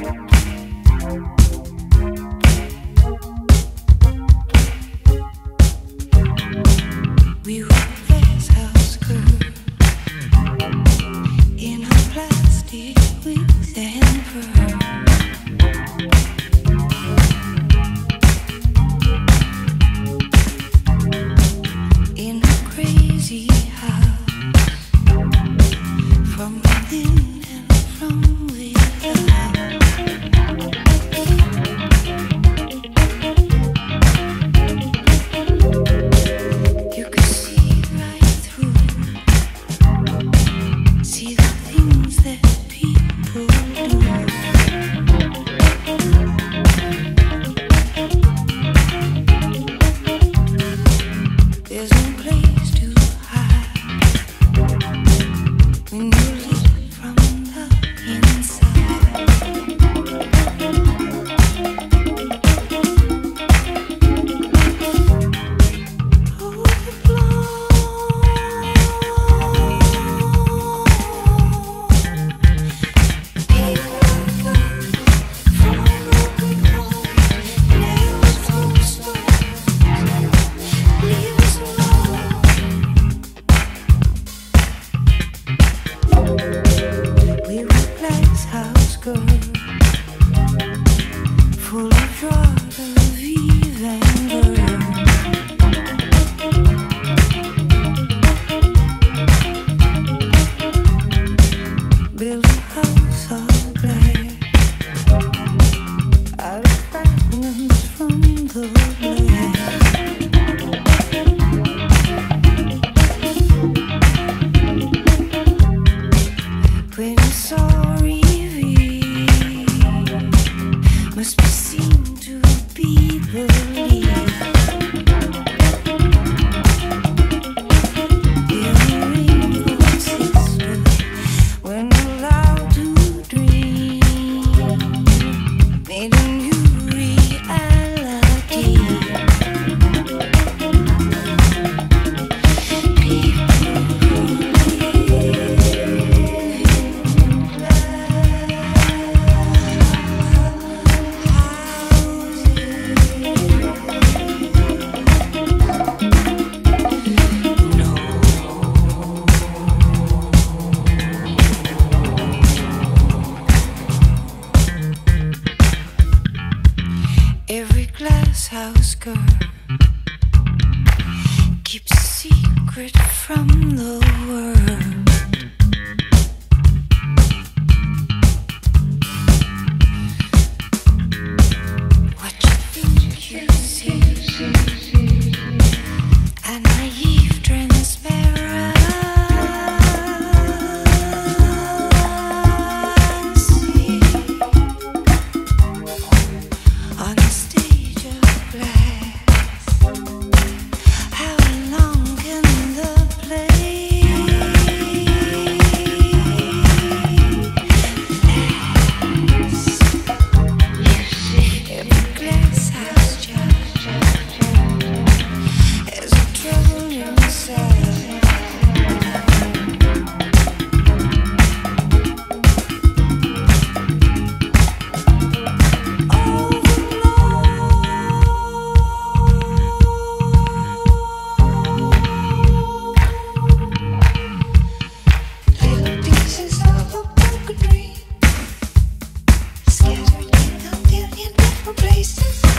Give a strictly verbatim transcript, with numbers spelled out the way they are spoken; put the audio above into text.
We were this house girl in a plastic wheels and fur. In a crazy house, from within and from without. Every glass house girl keeps a secret from the world. What you think you see, a naive transparent. Places